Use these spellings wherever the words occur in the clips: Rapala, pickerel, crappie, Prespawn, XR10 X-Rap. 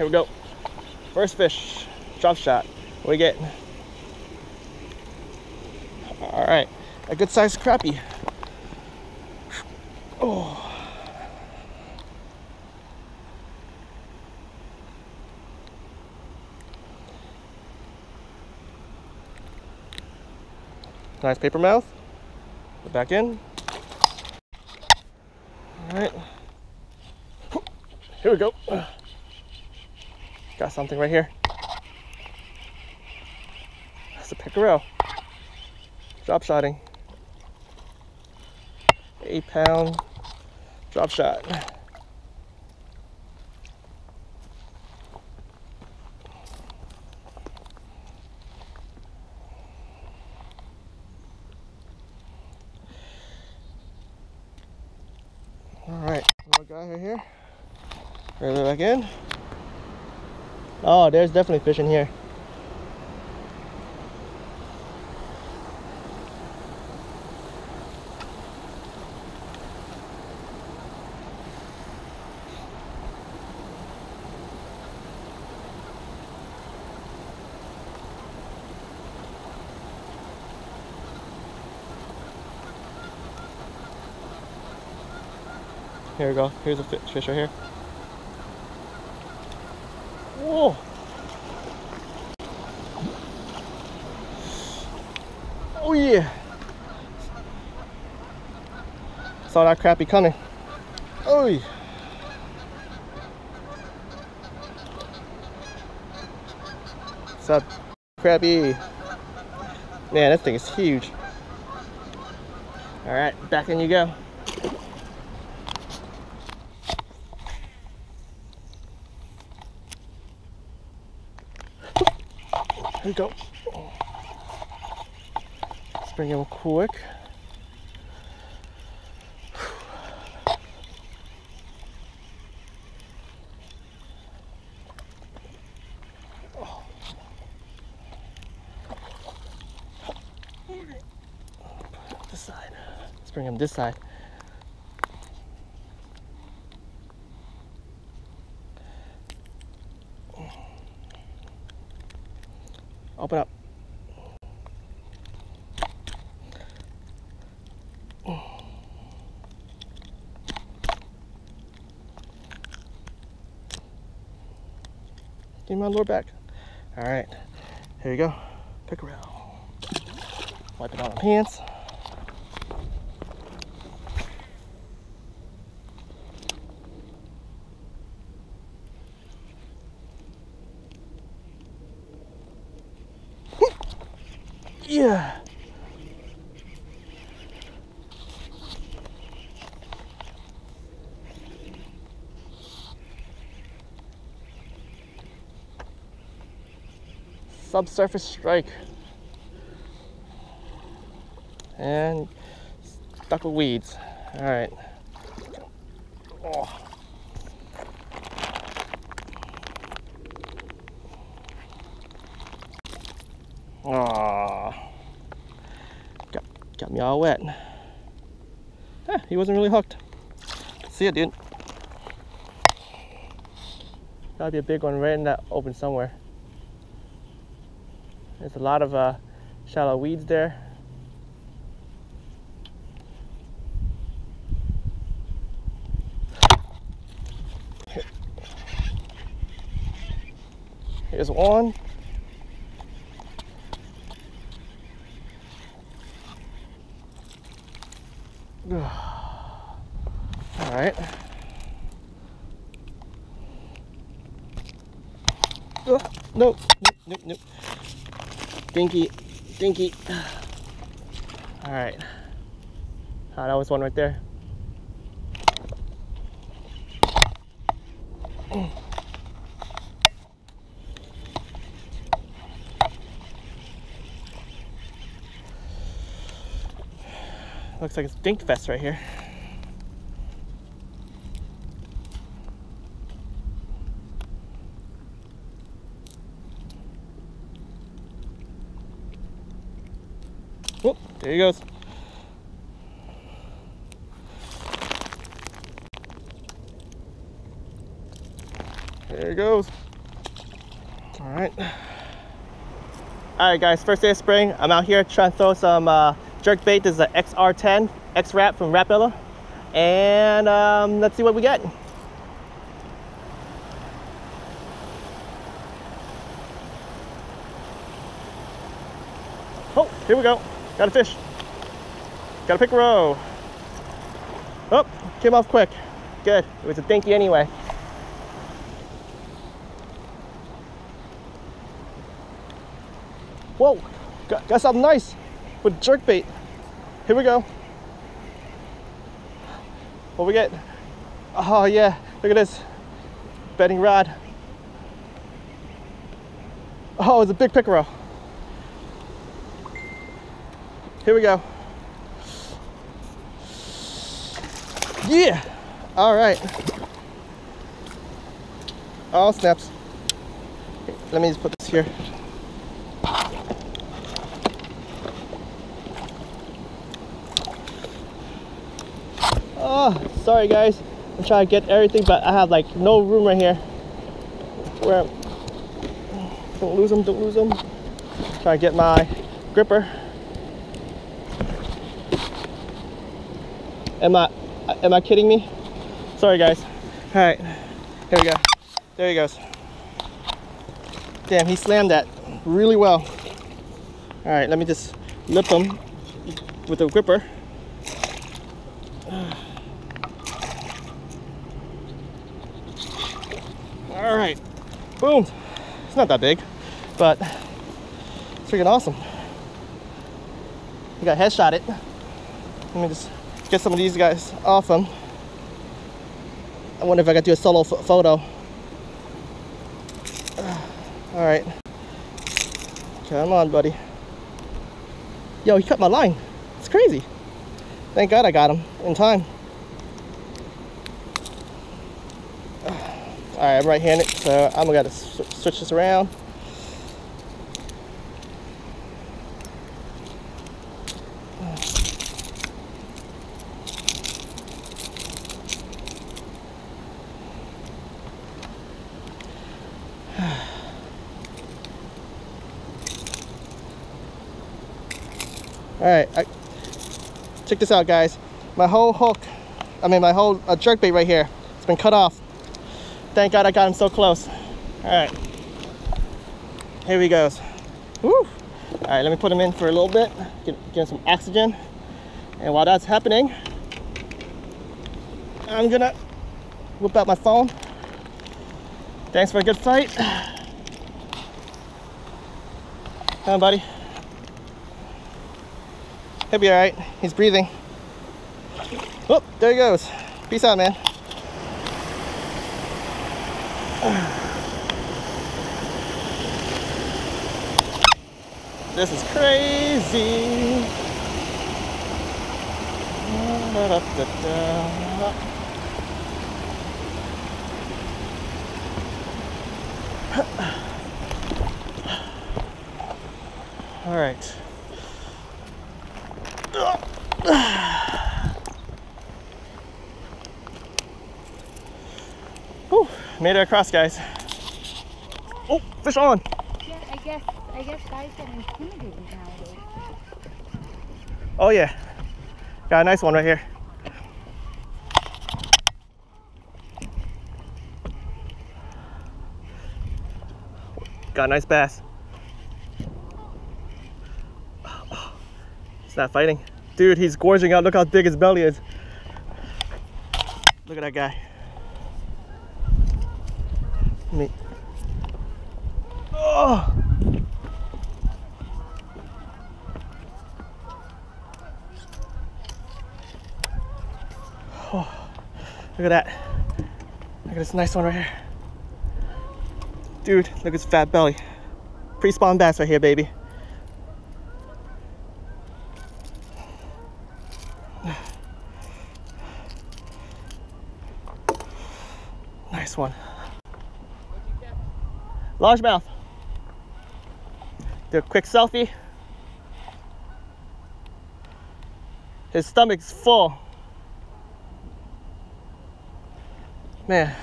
Here we go. First fish, drop shot. What do we get? All right, a good sized crappie. Oh. Nice paper mouth. Put back in. All right. Here we go. Got something right here. That's a pickerel. Drop shotting. 8 pound drop shot. All right, little guy right here. Reel it back in. Oh, there's definitely fish in here. Here we go. Here's a fish right here. Whoa! Oh yeah! Saw that crappie coming. Oh yeah! What's up, crappie? Man, that thing is huge. All right, back in you go. Here we go. Let's bring him quick. Oh. This side. Let's bring him this side. Open up. Give me my lure back. All right, here you go. Pick around. Wipe it on my pants. Yeah. Subsurface strike. And stuck with weeds. All right. Oh. Got me all wet. Huh, he wasn't really hooked. See it, dude. Gotta be a big one right in that open somewhere. There's a lot of shallow weeds there. Here's one. All right. Oh, no, nope, nope. Dinky, dinky. All right. Ah, that was one right there. Looks like it's Dink Fest right here. Whoop, there he goes. There he goes. All right guys, first day of spring. I'm out here trying to throw some jerk bait. This is an XR10 X-Rap from Rapala, and let's see what we get. Oh, here we go. Got a fish. Got a pickerel. Oh, came off quick. Good. It was a dinky anyway. Whoa, got something nice with jerkbait. Here we go. What we get? Oh yeah, look at this. Bedding rod. Oh, it's a big pickerel. Here we go. Yeah, all right. Oh, snaps. Let me just put this here. Oh, sorry guys, I'm trying to get everything, but I have like no room right here. Where? Don't lose them, don't lose them. Trying to get my gripper am I kidding me? Sorry guys. All right, here we go. There he goes. Damn, he slammed that really well. All right, let me just lip him with the gripper. All right, boom. It's not that big, but it's freaking awesome. We got headshot it. Let me just get some of these guys off them. I wonder if I could do a solo photo. All right, come on, buddy. Yo, he cut my line. It's crazy. Thank God I got him in time. All right, I'm right-handed, so I'm gonna switch this around. All right, check this out, guys. My whole hook, my whole jerkbait right here, it's been cut off. Thank God I got him so close. All right, here he goes. Woo. All right, let me put him in for a little bit, give him some oxygen. And while that's happening, I'm gonna whip out my phone. Thanks for a good fight. Come on, buddy. He'll be all right, he's breathing. Oh, there he goes. Peace out, man. This is crazy. All right. Whew, made it across, guys. Oh, fish on. Yeah, I guess guys get intimidated nowadays. Oh yeah, got a nice one right here. Got a nice bass. He's not fighting. Dude, he's gorging out. Look how big his belly is. Look at that guy. Me. Oh. Oh. Look at that. Look at this nice one right here. Dude, look at his fat belly. Pre-spawn bass right here, baby. Nice one. Largemouth. Do a quick selfie. His stomach's full. Man.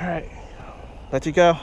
All right, let you go.